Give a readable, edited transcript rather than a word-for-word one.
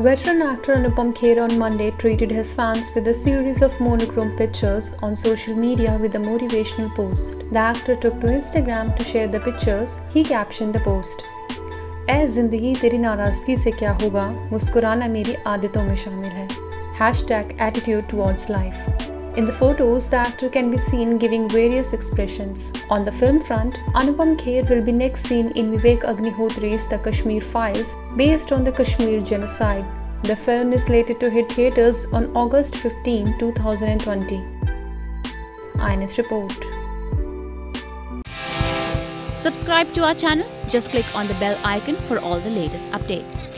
Veteran actor Anupam Kher on Monday treated his fans with a series of monochrome pictures on social media with a motivational post. The actor took to Instagram to share the pictures. He captioned the post, "ऐ जिंदगी तेरी नाराजगी से क्या होगा, मुस्कुराना मेरी आदतों में शामिल है, #attitude towards life. In the photos, the actor can be seen giving various expressions. On the film front, Anupam Kher will be next seen in Vivek Agnihotri's The Kashmir Files, based on the Kashmir genocide. The film is slated to hit theaters on August 15, 2020. IANS report. Subscribe to our channel. Just click on the bell icon for all the latest updates.